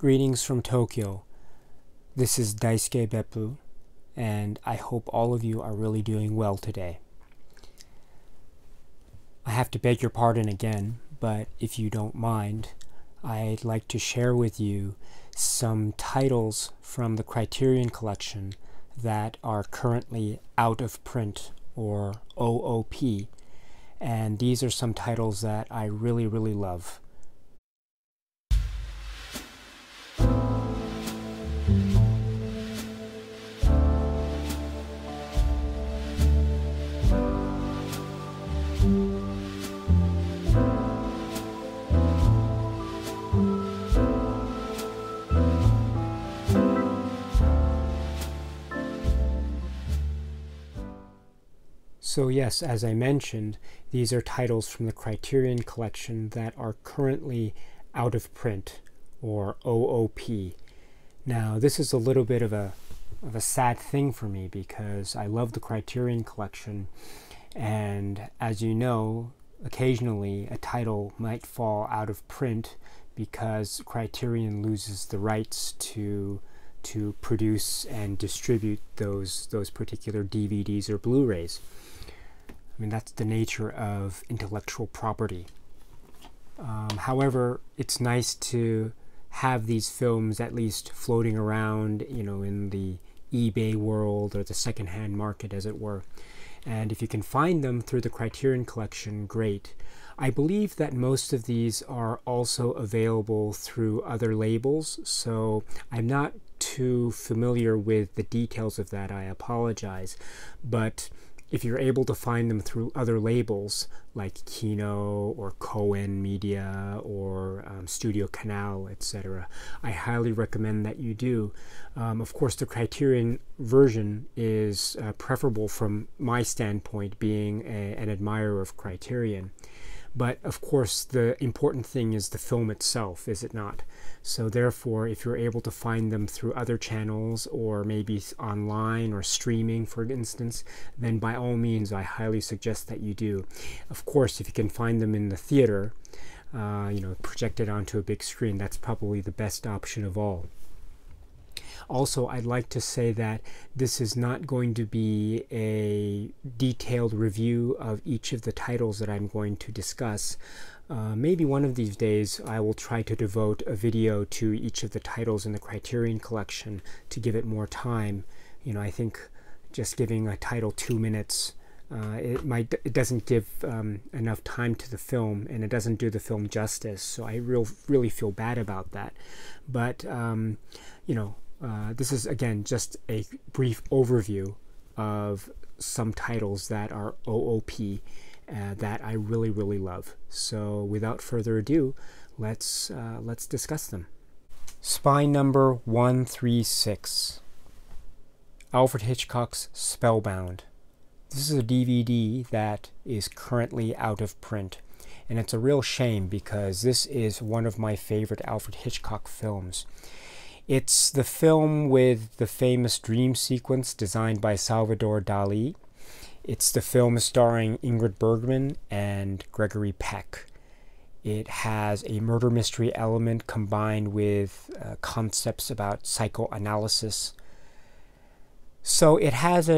Greetings from Tokyo. This is Daisuke Beppu, and I hope all of you are really doing well today. I have to beg your pardon again, but if you don't mind, I'd like to share with you some titles from the Criterion Collection that are currently out of print, or OOP, and these are some titles that I really, really love. So yes, as I mentioned, these are titles from the Criterion Collection that are currently out of print, or OOP. Now, this is a little bit of a sad thing for me because I love the Criterion Collection, and as you know, occasionally a title might fall out of print because Criterion loses the rights to produce and distribute those particular DVDs or Blu-rays. I mean, that's the nature of intellectual property. However, it's nice to have these films at least floating around, you know, in the eBay world or the secondhand market, as it were. And if you can find them through the Criterion Collection, great. I believe that most of these are also available through other labels, so I'm not too familiar with the details of that. I apologize. But if you're able to find them through other labels like Kino or Koen Media or Studio Canal, etc., I highly recommend that you do. Of course, the Criterion version is preferable from my standpoint, being an admirer of Criterion. But of course, the important thing is the film itself, is it not? So therefore, if you're able to find them through other channels or maybe online or streaming, for instance, then by all means, I highly suggest that you do. Of course, if you can find them in the theater, you know, projected onto a big screen, that's probably the best option of all. Also, I'd like to say that this is not going to be a detailed review of each of the titles that I'm going to discuss. Maybe one of these days I will try to devote a video to each of the titles in the Criterion Collection to give it more time. You know, I think just giving a title 2 minutes, it doesn't give enough time to the film, and it doesn't do the film justice, so I really feel bad about that. But, you know, this is, again, just a brief overview of some titles that are OOP that I really, really love. So without further ado, let's discuss them. Spy number 136, Alfred Hitchcock's Spellbound. This is a DVD that is currently out of print, and it's a real shame because this is one of my favorite Alfred Hitchcock films. It's the film with the famous dream sequence designed by Salvador Dali. It's the film starring Ingrid Bergman and Gregory Peck. It has a murder mystery element combined with concepts about psychoanalysis. So it has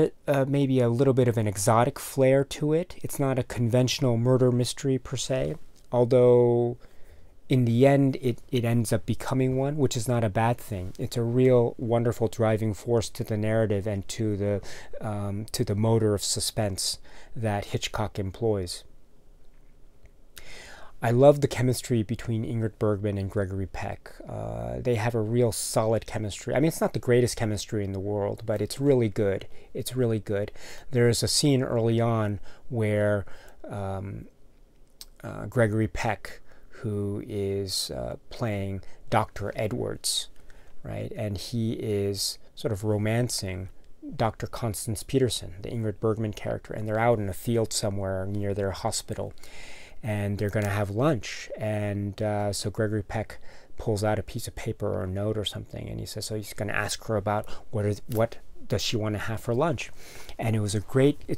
maybe a little bit of an exotic flair to it. It's not a conventional murder mystery per se, although in the end, it ends up becoming one, which is not a bad thing. It's a real wonderful driving force to the narrative and to the motor of suspense that Hitchcock employs. I love the chemistry between Ingrid Bergman and Gregory Peck. They have a real solid chemistry. I mean, it's not the greatest chemistry in the world, but it's really good. It's really good. There's a scene early on where Gregory Peck, who is playing Dr. Edwards, right? And he is sort of romancing Dr. Constance Peterson, the Ingrid Bergman character, and they're out in a field somewhere near their hospital, and they're gonna have lunch. And so Gregory Peck pulls out a piece of paper or a note or something, and he says, so he's gonna ask her about what does she want to have for lunch? And it's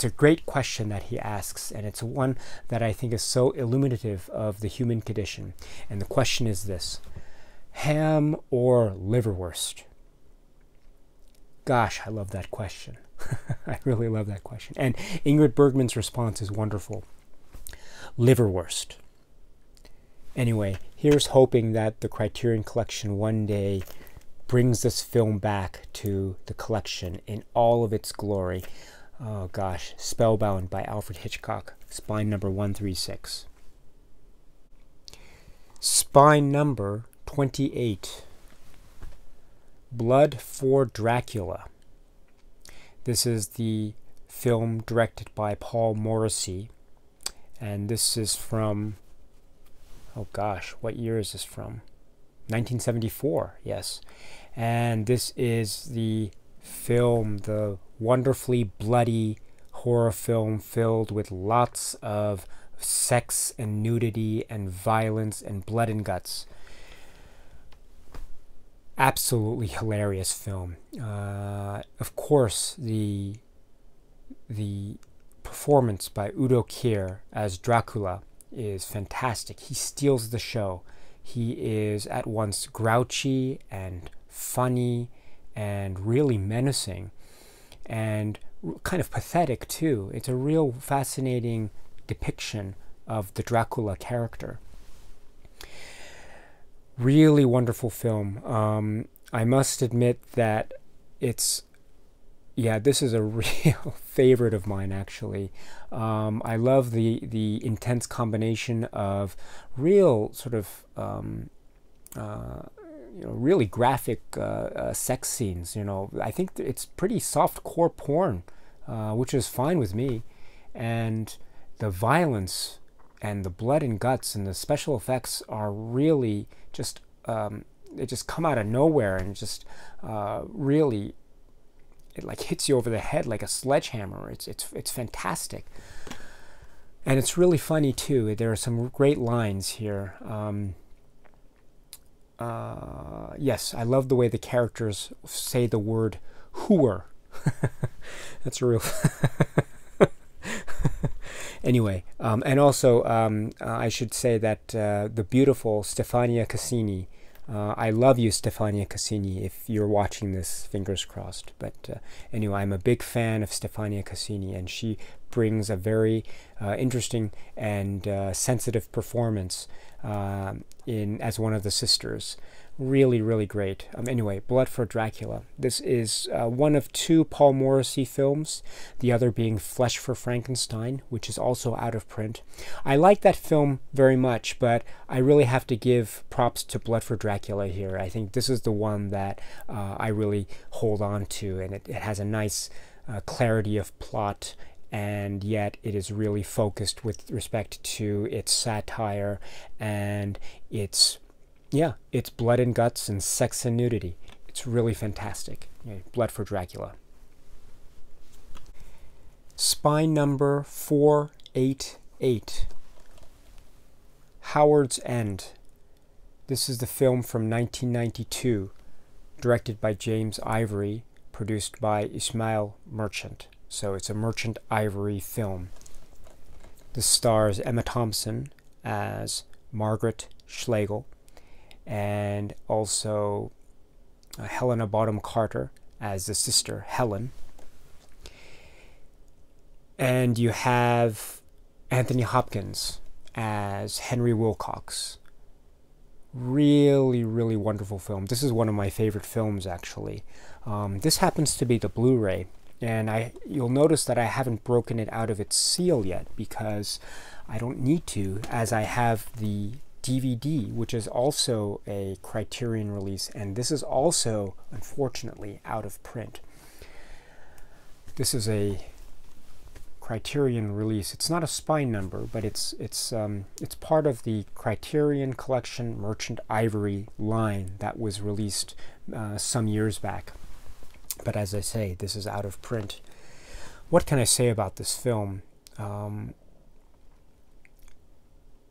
a great question that he asks, and it's one that I think is so illuminative of the human condition. And the question is this: ham or liverwurst? Gosh, I love that question. I really love that question. And Ingrid Bergman's response is wonderful. Liverwurst. Anyway, here's hoping that the Criterion Collection one day brings this film back to the collection in all of its glory. Oh gosh, Spellbound by Alfred Hitchcock, spine number 136. Spine number 28. Blood for Dracula. This is the film directed by Paul Morrissey, and this is from, oh gosh, what year is this from? 1974, yes. And this is the film, the wonderfully bloody horror film filled with lots of sex and nudity and violence and blood and guts. Absolutely hilarious film. Of course, the performance by Udo Kier as Dracula is fantastic. He steals the show. He is at once grouchy and funny and really menacing and kind of pathetic too. It's a real fascinating depiction of the Dracula character. Really wonderful film. I must admit that it's, yeah, this is a real favorite of mine, actually. I love the intense combination of real sort of you know, really graphic sex scenes. You know, I think it's pretty soft core porn, which is fine with me, and the violence and the blood and guts and the special effects are really just they just come out of nowhere and just really, it like hits you over the head like a sledgehammer. It's fantastic, and it's really funny too. There are some great lines here. Yes, I love the way the characters say the word "whoer." That's a real. Anyway, and also I should say that the beautiful Stefania Cassini. I love you, Stefania Cassini, if you're watching this, fingers crossed. But anyway, I'm a big fan of Stefania Cassini, and she brings a very interesting and sensitive performance as one of the sisters. Really, really great. Anyway, Blood for Dracula. This is one of two Paul Morrissey films, the other being Flesh for Frankenstein, which is also out of print. I like that film very much, but I really have to give props to Blood for Dracula here. I think this is the one that I really hold on to, and it has a nice clarity of plot, and yet it is really focused with respect to its satire and its, yeah, it's blood and guts and sex and nudity. It's really fantastic. Yeah, Blood for Dracula. Spine number 488. Howard's End. This is the film from 1992, directed by James Ivory, produced by Ismail Merchant. So it's a Merchant Ivory film. This stars Emma Thompson as Margaret Schlegel, and also Helena Bonham Carter as the sister Helen, and you have Anthony Hopkins as Henry Wilcox. Really, really wonderful film. This is one of my favorite films, actually. This happens to be the Blu-ray, and you'll notice that I haven't broken it out of its seal yet because I don't need to, as I have the DVD, which is also a Criterion release, and this is also, unfortunately, out of print. This is a Criterion release. It's not a spine number, but it's part of the Criterion Collection Merchant Ivory line that was released some years back. But as I say, this is out of print. What can I say about this film?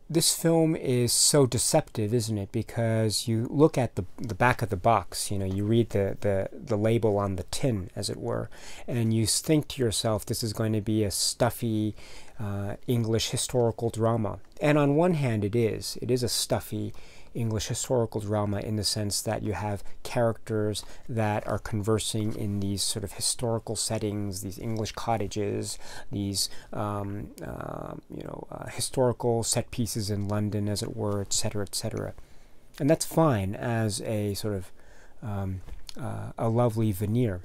This film is so deceptive, isn't it? Because you look at the back of the box, you know, you read the label on the tin, as it were, and you think to yourself, this is going to be a stuffy English historical drama. And on one hand, it is. It is a stuffy English historical drama in the sense that you have characters that are conversing in these sort of historical settings, these English cottages, these historical set pieces in London, as it were, etc., etc. And that's fine as a sort of a lovely veneer.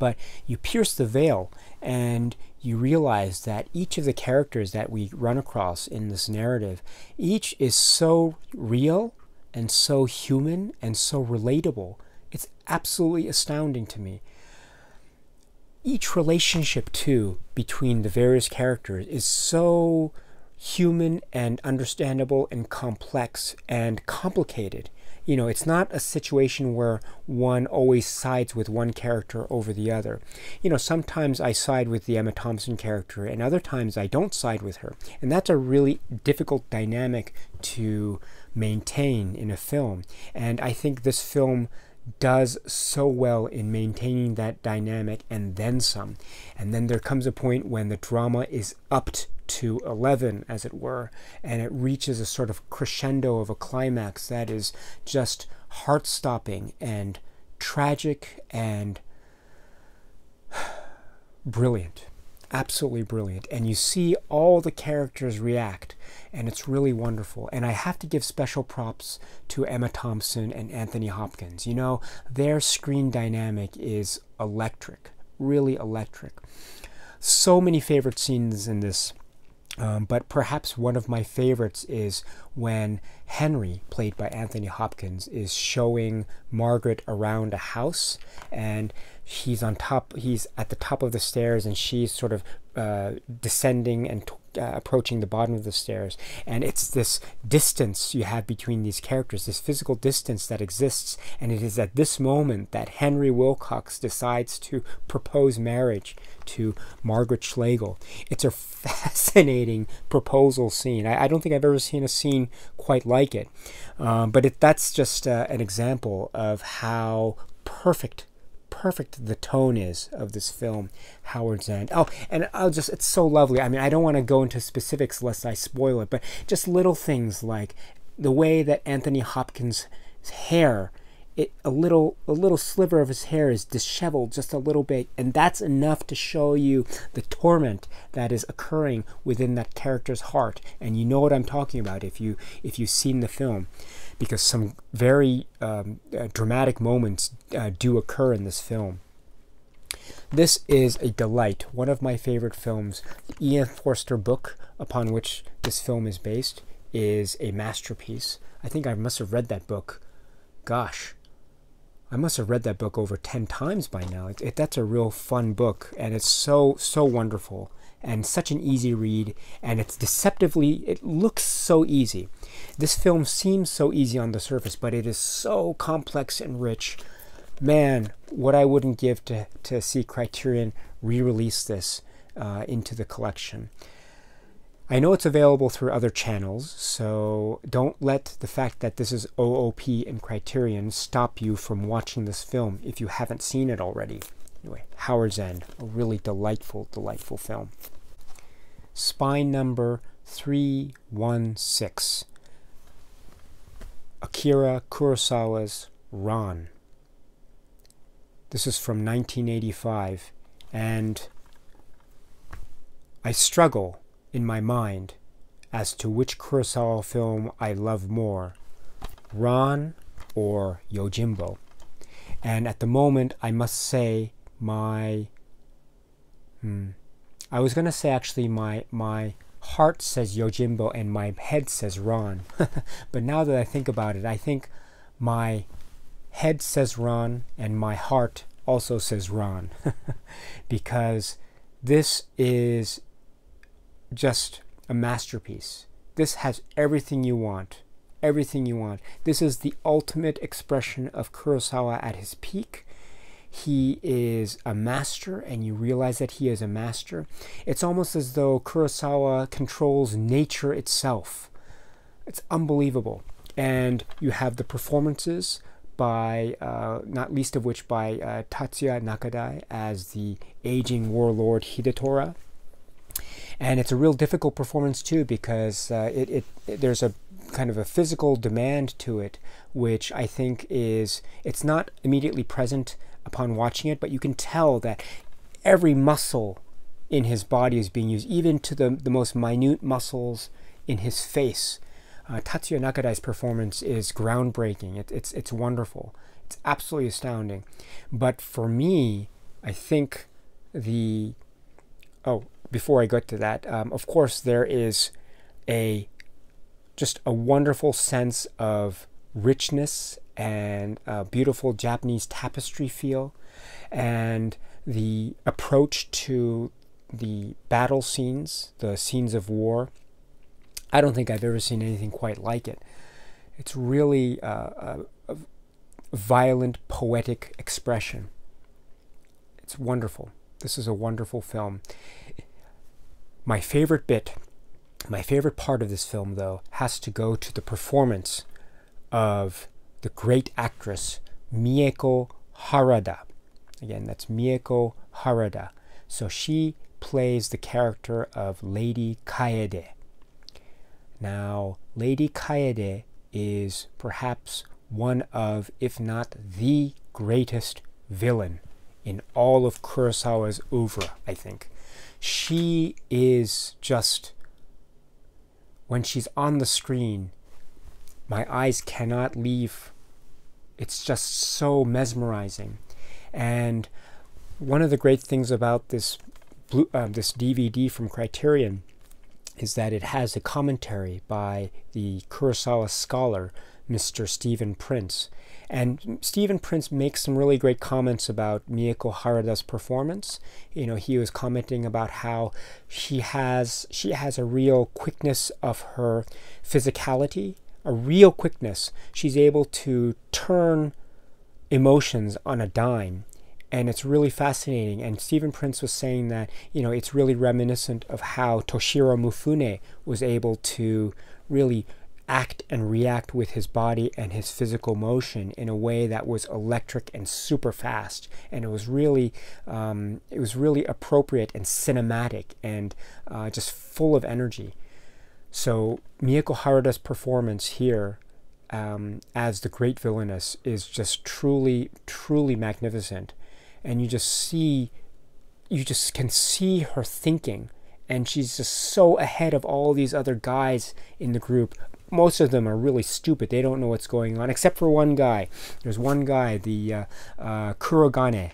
But you pierce the veil and you realize that each of the characters that we run across in this narrative, each is so real and so human and so relatable. It's absolutely astounding to me. Each relationship, too, between the various characters is so human and understandable and complex and complicated. You know, it's not a situation where one always sides with one character over the other. You know, sometimes I side with the Emma Thompson character, and other times I don't side with her. And that's a really difficult dynamic to maintain in a film. And I think this film does so well in maintaining that dynamic and then some. And then there comes a point when the drama is upped to 11, as it were, and it reaches a sort of crescendo of a climax that is just heart-stopping and tragic and brilliant, absolutely brilliant. And you see all the characters react, and it's really wonderful. And I have to give special props to Emma Thompson and Anthony Hopkins. You know, their screen dynamic is electric, really electric. So many favorite scenes in this. But perhaps one of my favorites is when Henry, played by Anthony Hopkins, is showing Margaret around a house, and he's on top, he's at the top of the stairs, and she's sort of descending and approaching the bottom of the stairs. And it's this distance you have between these characters, this physical distance that exists, and it is at this moment that Henry Wilcox decides to propose marriage to Margaret Schlegel. It's a fascinating proposal scene. I don't think I've ever seen a scene quite like it, but that's just an example of how perfect the tone is of this film, Howard's End. Oh, and I'll just, it's so lovely. I mean, I don't want to go into specifics lest I spoil it, but just little things like the way that Anthony Hopkins' hair, a little sliver of his hair is disheveled just a little bit, and that's enough to show you the torment that is occurring within that character's heart. And you know what I'm talking about if you've seen the film, because some very dramatic moments do occur in this film. This is a delight, one of my favorite films. The E.M. Forster book upon which this film is based is a masterpiece. I think I must have read that book, gosh, I must have read that book over 10 times by now. That's a real fun book, and it's so wonderful and such an easy read, and it's it looks so easy. This film seems so easy on the surface, but it is so complex and rich. Man, what I wouldn't give to see Criterion re-release this into the collection. I know it's available through other channels, so don't let the fact that this is OOP and Criterion stop you from watching this film if you haven't seen it already. Anyway, Howard's End, a really delightful, delightful film. Spine number 316. Akira Kurosawa's RAN. This is from 1985, and I struggle in my mind as to which Kurosawa film I love more, RAN or Yojimbo. And at the moment, I must say my heart says Yojimbo and my head says RAN. But now that I think about it, I think my head says RAN and my heart also says RAN. Because this is just a masterpiece. This has everything you want. Everything you want. This is the ultimate expression of Kurosawa at his peak. He is a master, and you realize that he is a master. It's almost as though Kurosawa controls nature itself. It's unbelievable. And you have the performances by, not least of which by Tatsuya Nakadai as the aging warlord Hidetora. And it's a real difficult performance too, because there's a kind of a physical demand to it, which I think is, it's not immediately present upon watching it, but you can tell that every muscle in his body is being used, even to the most minute muscles in his face. Tatsuya Nakadai's performance is groundbreaking. It's wonderful. It's absolutely astounding. But for me, I think the... Oh, before I get to that, of course, there is just a wonderful sense of richness and a beautiful Japanese tapestry feel, and the approach to the battle scenes, the scenes of war. I don't think I've ever seen anything quite like it. It's really a violent, poetic expression. It's wonderful. This is a wonderful film. My favorite bit, my favorite part of this film, though, has to go to the performance of the great actress Mieko Harada. Again, that's Mieko Harada. So she plays the character of Lady Kaede. Now, Lady Kaede is perhaps one of, if not the greatest villain in all of Kurosawa's oeuvre, I think. She is just, when she's on the screen, my eyes cannot leave. It's just so mesmerizing. And one of the great things about this this DVD from Criterion is that it has a commentary by the Kurosawa scholar, Mr. Stephen Prince. And Stephen Prince makes some really great comments about Mieko Harada's performance. You know, he was commenting about how she has a real quickness of her physicality, a real quickness. She's able to turn emotions on a dime, and it's really fascinating. And Stephen Prince was saying that, you know, it's really reminiscent of how Toshiro Mifune was able to really act and react with his body and his physical motion in a way that was electric and super fast, and it was really appropriate and cinematic and just full of energy. So Mieko Harada's performance here as the great villainess is just truly magnificent, and you just can see her thinking, and she's just so ahead of all these other guys in the group. Most of them are really stupid. They don't know what's going on, except for one guy. There's one guy, the Kurogane.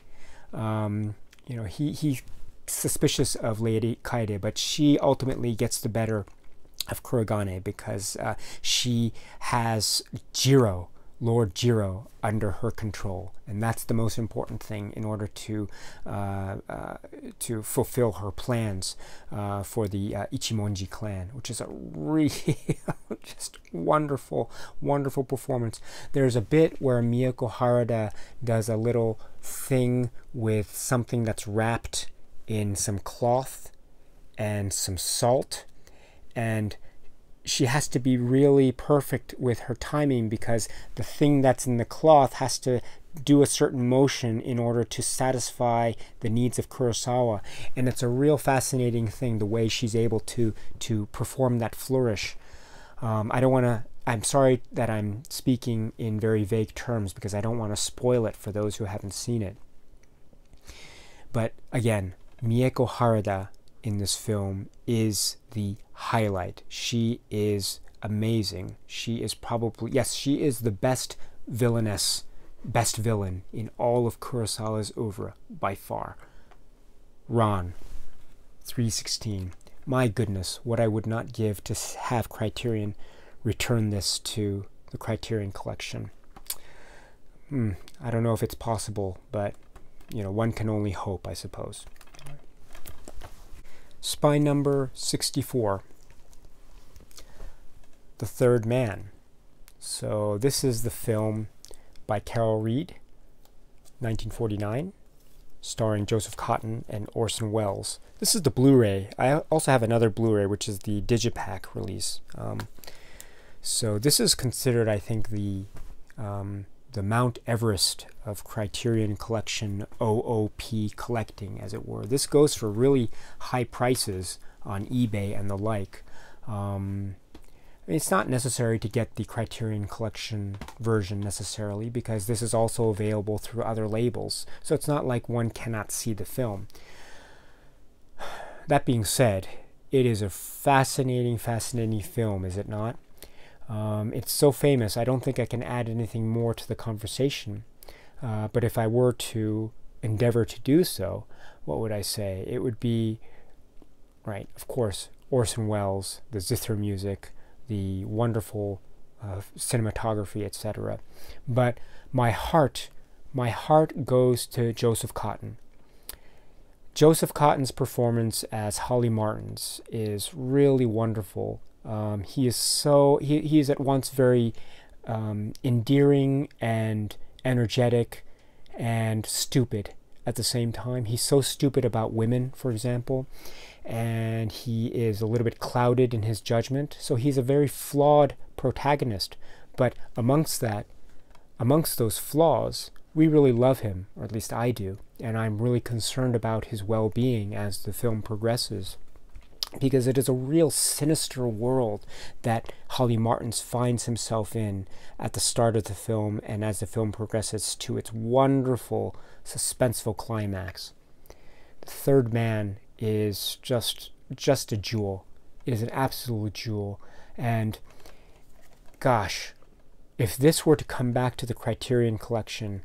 You know, he's suspicious of Lady Kaede, but she ultimately gets the better of Kurogane because she has Jiro, Lord Jiro, under her control, and that's the most important thing in order to fulfill her plans for the Ichimonji clan, which is a really just wonderful performance. There's a bit where Mieko Harada does a little thing with something that's wrapped in some cloth and some salt, and she has to be really perfect with her timing because the thing that's in the cloth has to do a certain motion in order to satisfy the needs of Kurosawa. And it's a real fascinating thing, the way she's able to perform that flourish. I don't want to... I'm sorry that I'm speaking in very vague terms because I don't want to spoil it for those who haven't seen it. But again, Mieko Harada in this film is the highlight. She is amazing. She is probably, yes, she is the best villainess, best villain in all of Kurosawa's oeuvre by far. RAN 316. My goodness, what I would not give to have Criterion return this to the Criterion Collection. I don't know if it's possible, but you know, one can only hope, I suppose. Spy number 64, The Third Man. So this is the film by Carol Reed, 1949, starring Joseph Cotton and Orson Welles. This is the Blu-ray. I also have another Blu-ray, which is the Digipack release. So this is considered, I think, the Mount Everest of Criterion Collection OOP collecting, as it were. This goes for really high prices on eBay and the like. It's not necessary to get the Criterion Collection version necessarily, because this is also available through other labels, so it's not like one cannot see the film. That being said, it is a fascinating, fascinating film, is it not? It's so famous, I don't think I can add anything more to the conversation. But if I were to endeavor to do so, what would I say? It would be, right, of course, Orson Welles, the zither music, the wonderful cinematography, etc. But my heart goes to Joseph Cotton. Joseph Cotton's performance as Holly Martins is really wonderful. He is at once very endearing and energetic and stupid at the same time. He's so stupid about women, for example, and he is a little bit clouded in his judgment. So he's a very flawed protagonist. But amongst those flaws, we really love him, or at least I do, and I'm really concerned about his well-being as the film progresses, because it is a real sinister world that Holly Martins finds himself in at the start of the film, and as the film progresses to its wonderful, suspenseful climax. The Third Man is just a jewel. It is an absolute jewel. And gosh, if this were to come back to the Criterion Collection,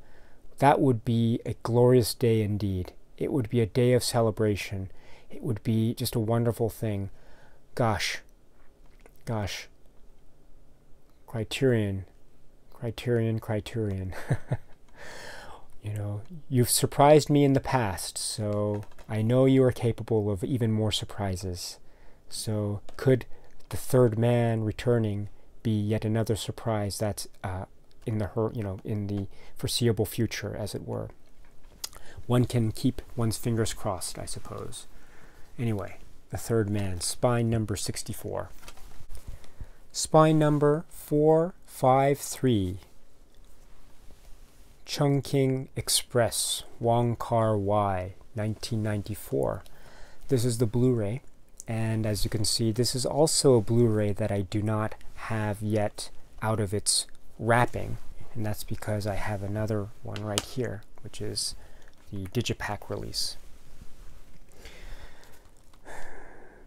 that would be a glorious day indeed. It would be a day of celebration. It would be just a wonderful thing. Gosh. Criterion. You know, you've surprised me in the past, so I know you are capable of even more surprises. So could the Third Man returning be yet another surprise that's in the foreseeable future, as it were? One can keep one's fingers crossed, I suppose. Anyway, The Third Man, spine number 64. Spine number 453. Chungking Express, Wong Kar Wai, 1994. This is the Blu-ray, and as you can see, this is also a Blu-ray that I do not have yet out of its wrapping, and that's because I have another one right here, which is the Digipack release.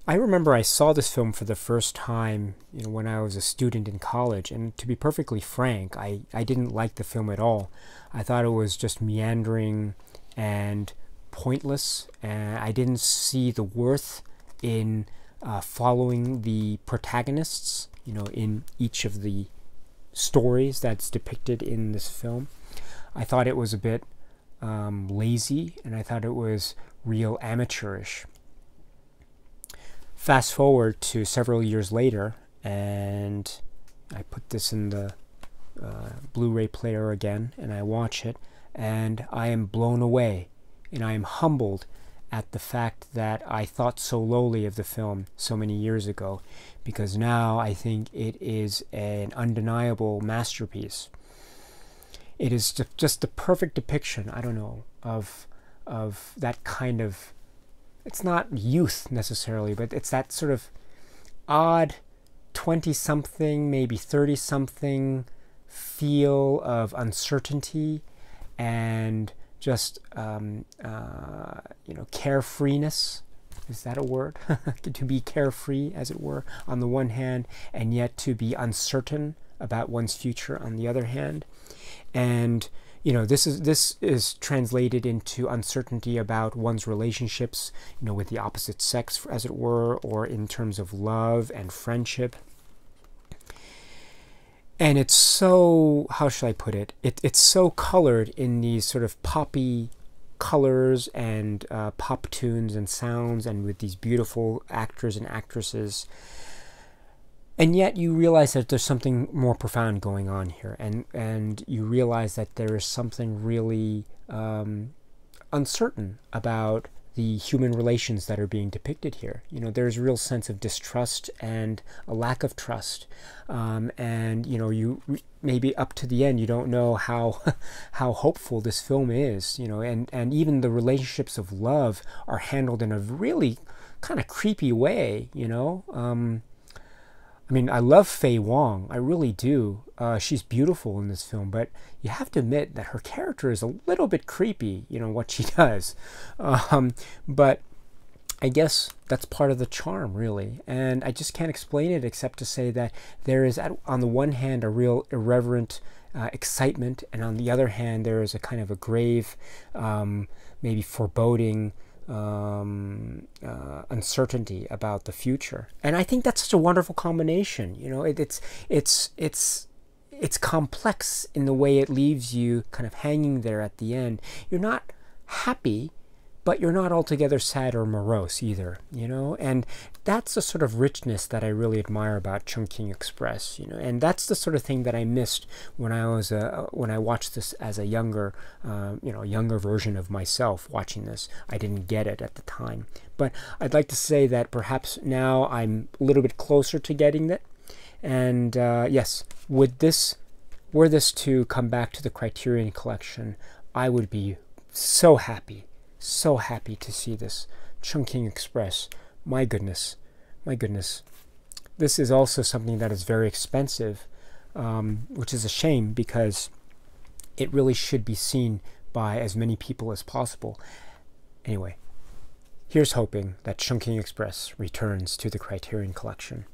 I remember I saw this film for the first time, you know, when I was a student in college, and to be perfectly frank, I didn't like the film at all. I thought it was just meandering and pointless, and I didn't see the worth in following the protagonists, you know, in each of the stories that's depicted in this film. I thought it was a bit lazy, and I thought it was real amateurish. Fast forward to several years later, and I put this in the Blu-ray player again, and I watch it, and I am blown away, and I am humbled at the fact that I thought so lowly of the film so many years ago, because now I think it is an undeniable masterpiece. It is just the perfect depiction, I don't know, of that kind of, it's not youth necessarily, but it's that sort of odd 20-something, maybe 30-something feel of uncertainty and just, you know, carefreeness. Is that a word? To be carefree, as it were, on the one hand, and yet to be uncertain about one's future on the other hand. And you know, this is translated into uncertainty about one's relationships, you know, with the opposite sex, as it were, or in terms of love and friendship. And it's so, how should I put it? It's so colored in these sort of poppy colors and pop tunes and sounds, and with these beautiful actors and actresses. And yet you realize that there's something more profound going on here, and you realize that there is something really uncertain about the human relations that are being depicted here. You know, there's a real sense of distrust and a lack of trust, and you know, you maybe up to the end you don't know how how hopeful this film is. You know, and even the relationships of love are handled in a really kind of creepy way. You know. I mean, I love Faye Wong. I really do. She's beautiful in this film, but you have to admit that her character is a little bit creepy, you know, what she does. But I guess that's part of the charm, really. And I just can't explain it except to say that there is, on the one hand, a real irreverent excitement, and on the other hand, there is a kind of a grave, maybe foreboding, uncertainty about the future. And I think that's such a wonderful combination. You know, it's complex in the way it leaves you kind of hanging there at the end. You're not happy, but you're not altogether sad or morose either, you know? And that's the sort of richness that I really admire about Chungking Express, you know? And that's the sort of thing that I missed when I was, when I watched this as a younger, you know, younger version of myself watching this. I didn't get it at the time. But I'd like to say that perhaps now I'm a little bit closer to getting it. And yes, were this to come back to the Criterion Collection, I would be so happy. So happy to see this Chungking Express. My goodness, my goodness. This is also something that is very expensive, which is a shame because it really should be seen by as many people as possible. Anyway, here's hoping that Chungking Express returns to the Criterion Collection.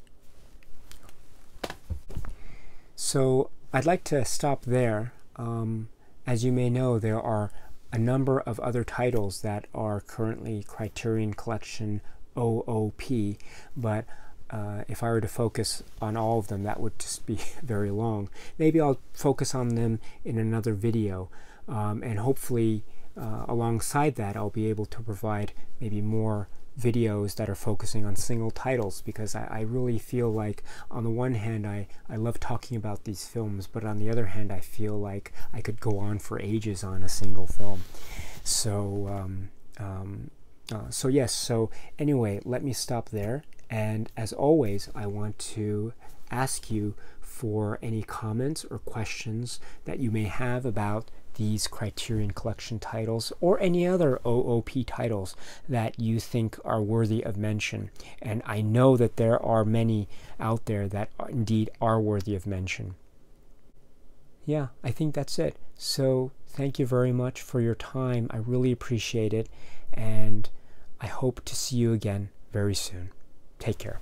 So I'd like to stop there. As you may know, there are a number of other titles that are currently Criterion Collection OOP, but if I were to focus on all of them, that would just be very long. Maybe I'll focus on them in another video, and hopefully alongside that I'll be able to provide maybe more videos that are focusing on single titles, because I really feel like on the one hand I love talking about these films, but on the other hand I feel like I could go on for ages on a single film. So so yes, so anyway, let me stop there, and as always I want to ask you for any comments or questions that you may have about these Criterion Collection titles or any other OOP titles that you think are worthy of mention. And I know that there are many out there that indeed are worthy of mention. Yeah, I think that's it. So thank you very much for your time. I really appreciate it. And I hope to see you again very soon. Take care.